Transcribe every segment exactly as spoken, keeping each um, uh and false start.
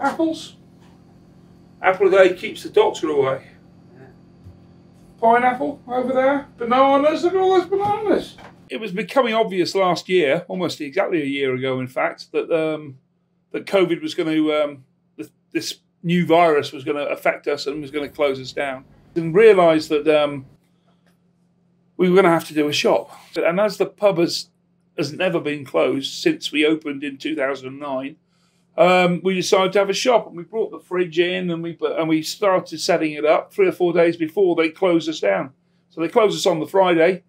Apples. Apple a day keeps the doctor away. Yeah. Pineapple over there. Bananas. Look at all those bananas. It was becoming obvious last year, almost exactly a year ago, in fact, that um, that COVID was going to, um, th this new virus was going to affect us and was going to close us down. And realised that um, we were going to have to do a shop. And as the pub has, has never been closed since we opened in two thousand nine, um, we decided to have a shop, and we brought the fridge in, and we and we started setting it up three or four days before they closed us down. So they closed us on the Friday.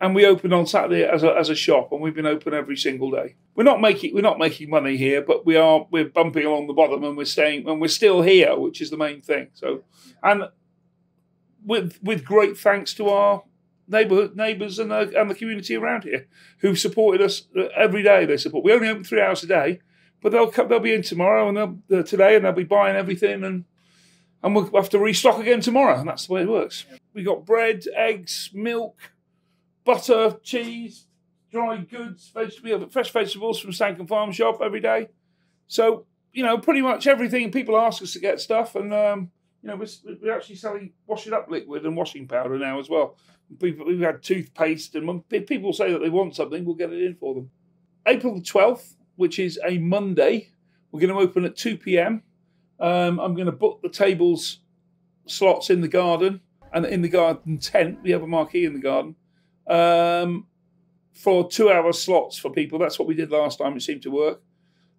And we opened on Saturday as a, as a shop, and we've been open every single day. We're not making we're not making money here, but we are we're bumping along the bottom, and we're staying, and we're still here, which is the main thing. So, and with with great thanks to our neighbourhood neighbours and the, and the community around here, who supported us every day. They support. We only open three hours a day, but they'll come, they'll be in tomorrow and they'll, today, and they'll be buying everything, and and we'll have to restock again tomorrow, and that's the way it works. We got bread, eggs, milk, butter, cheese, dry goods, vegetables, fresh vegetables from Stankham Farm Shop every day. So, you know, pretty much everything. People ask us to get stuff, and, um, you know, we're, we're actually selling wash-it-up liquid and washing powder now as well. We've, we've had toothpaste, and when people say that they want something, we'll get it in for them. April the twelfth, which is a Monday, we're going to open at two p m Um, I'm going to book the tables slots in the garden, and in the garden tent. We have a marquee in the garden. Um, for two-hour slots for people. That's what we did last time. It seemed to work.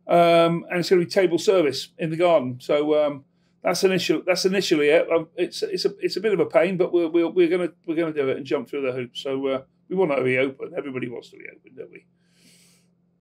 Um, and it's going to be table service in the garden. So um, that's initial. That's initially it. Um, it's it's a it's a bit of a pain, but we're we're, we're going to we're going to do it and jump through the hoops. So uh, we want to be open. Everybody wants to be open, don't we?